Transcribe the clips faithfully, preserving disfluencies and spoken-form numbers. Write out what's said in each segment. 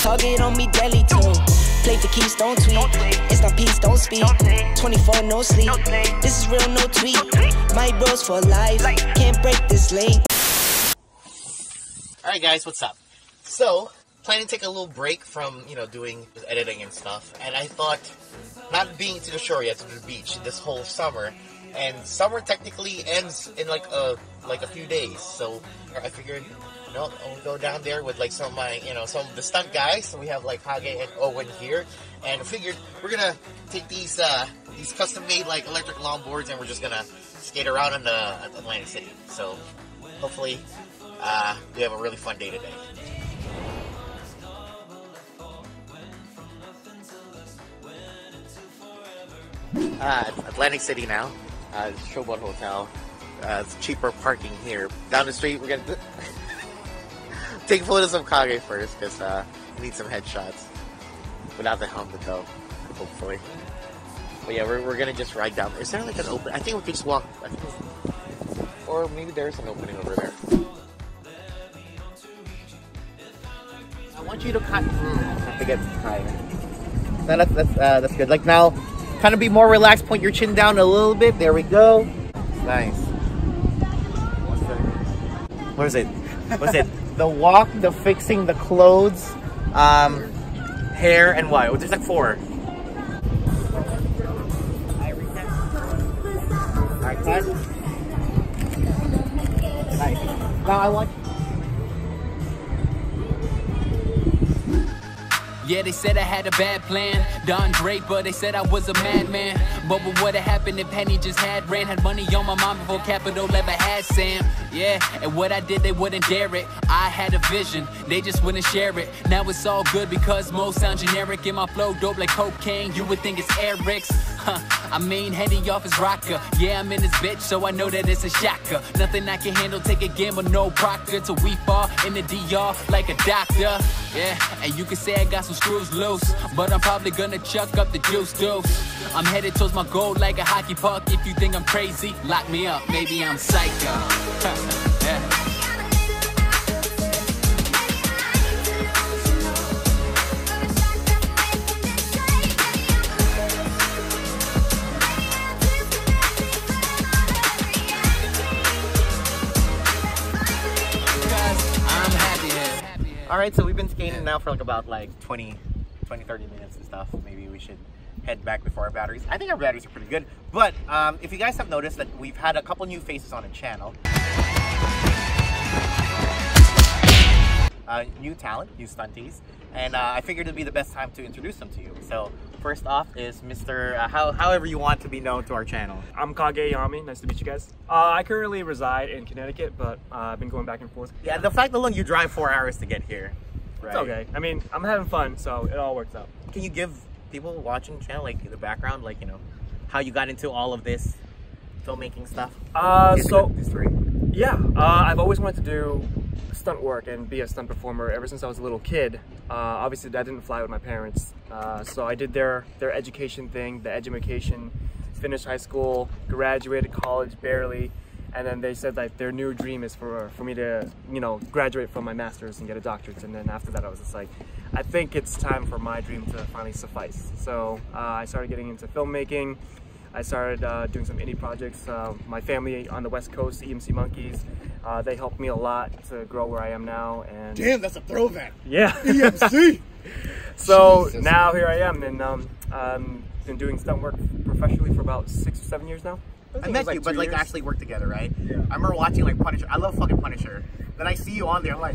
Target on me, deadly too. Play for keys, don't tweet. It's not peace, don't speak. twenty-four, no sleep. This is real, no tweet. My bros for life. Can't break this lane. Alright guys, what's up? So, planning to take a little break from, you know, doing editing and stuff. And I thought, not being to the shore yet, to the beach this whole summer. And summer technically ends in like a like a few days, so I figured, you know, I'll go down there with like some of my, you know, some of the stunt guys. So we have like Kage and Owen here, and I figured we're gonna take these uh, these custom-made like electric longboards, and we're just gonna skate around in the Atlantic City. So hopefully uh, we have a really fun day today. Uh, Atlantic City now. Uh, Showboat Hotel. Uh, it's cheaper parking here. Down the street, we're gonna take photos of Kage first, because uh, we need some headshots. Without the helmet though, hopefully. But yeah, we're, we're gonna just ride down there. Is there like an open? I think we could just walk. I think... Or maybe there's an opening over there. I want you to cut. Mm, to get higher. No, that's that's uh, that's good. Like now. Kind of be more relaxed, point your chin down a little bit. There we go. Nice. What is it? What is it? The walk, the fixing, the clothes, um, hair, and what? Oh, there's like four. Alright, cut. Nice. Now I want. Yeah, they said I had a bad plan, Don Draper, they said I was a madman. But what would've happened if Penny just had ran? Had money on my mind before Capitol ever had Sam. Yeah, and what I did, they wouldn't dare it. I had a vision, they just wouldn't share it. Now it's all good because most sound generic. In my flow dope like cocaine, you would think it's Eric's. Huh, I mean, Henny off his rocker. Yeah, I'm in this bitch, so I know that it's a shocker. Nothing I can handle, take a gamble, no proctor. Till we fall in the D R like a doctor. Yeah, and you can say I got some screws loose, but I'm probably gonna chuck up the juice, dude. I'm headed towards my goal like a hockey puck. If you think I'm crazy, lock me up, maybe I'm psycho. Yeah. Alright, so we've been skating now for like about like twenty, twenty, thirty minutes and stuff. Maybe we should head back before our batteries. I think our batteries are pretty good. But um, if you guys have noticed that we've had a couple new faces on the channel. Uh, new talent, new stunties. And uh, I figured it'd be the best time to introduce them to you. So first off is Mister Uh, how, however you want to be known to our channel. I'm Kage Yami. Nice to meet you guys. Uh, I currently reside in Connecticut, but uh, I've been going back and forth. Yeah, the fact alone you drive four hours to get here. Right? It's okay. I mean, I'm having fun, so it all works out. Can you give people watching the channel like the background, like you know, how you got into all of this filmmaking stuff? Uh, so history. Yeah, uh, I've always wanted to do stunt work and be a stunt performer ever since I was a little kid. Uh, obviously I didn't fly with my parents, uh, so I did their their education thing, the edumacation, finished high school, graduated college barely, and then they said like their new dream is for for me to, you know, graduate from my master's and get a doctorate. And then after that I was just like, I think it's time for my dream to finally suffice. So uh, I started getting into filmmaking. I started uh, doing some indie projects. Uh, my family on the West Coast, E M C Monkeys, uh, they helped me a lot to grow where I am now. And damn, that's a throwback. Yeah. E M C. So Jesus. Now here I am, and um, um, been doing stunt work professionally for about six or seven years now. I, I met like you, but years. Like actually worked together, right? Yeah. I remember watching like Punisher. I love fucking Punisher. Then I see you on there, I'm like,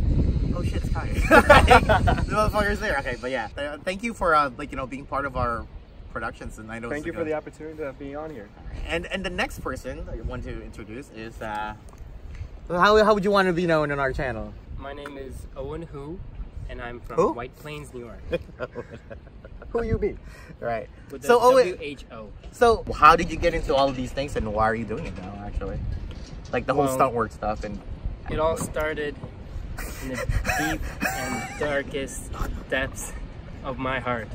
oh shit, it's Kage. The motherfucker's there. Okay, but yeah, uh, thank you for uh, like you know being part of our productions, and I know. Thank you for the opportunity to be on here. And and the next person I want to introduce is uh, how how would you want to be known on our channel? My name is Owen Hu, and I'm from Who? White Plains, New York. Who you be? Right. With so Owen. W H O. So how did you get into all of these things, and why are you doing it now? Actually, like the whole well, stunt work stuff, and it all started in the deep and darkest depths of my heart.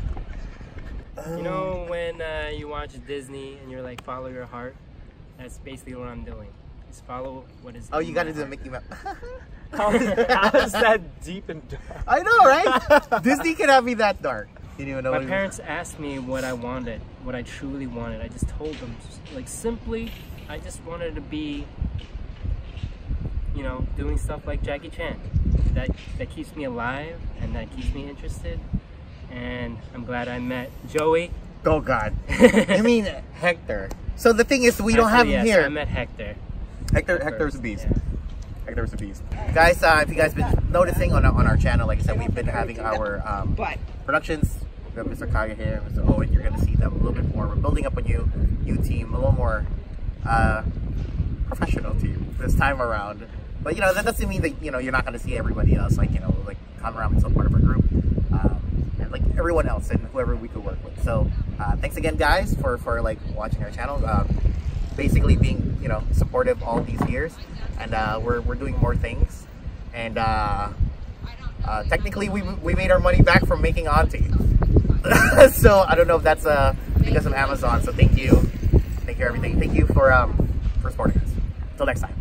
You know when uh, you watch Disney and you're like, follow your heart? That's basically what I'm doing. is follow what is. Oh, you gotta do the Mickey Mouse. How is that deep and dark? I know, right? Disney cannot be that dark. You didn't even know. My parents was... asked me what I wanted, what I truly wanted. I just told them, like, simply, I just wanted to be, you know, doing stuff like Jackie Chan. That that keeps me alive and that keeps me interested. And I'm glad I met Joey. Oh God! I mean Hector. So the thing is, we Hector, don't have yes, him here. I met Hector. Hector, Hector Hector's a beast. Yeah. Hector's a beast. Guys, uh, if you guys been noticing on our, on our channel, like I said, we've been having our um, productions. We've got Mister Kage here, Mister Owen. You're gonna see them a little bit more. We're building up a new new team, a little more uh, professional team this time around. But you know that doesn't mean that you know you're not gonna see everybody else. Like you know, like Con Robinson's still part of our group. Um, like everyone else and whoever we could work with. So uh, thanks again guys for, for like watching our channel, um, basically being you know supportive all these years, and uh, we're, we're doing more things, and uh, uh, technically we, we made our money back from making Auntie. So I don't know if that's uh, because of Amazon, so thank you, thank you for everything, thank you for, um, for supporting us. Till next time.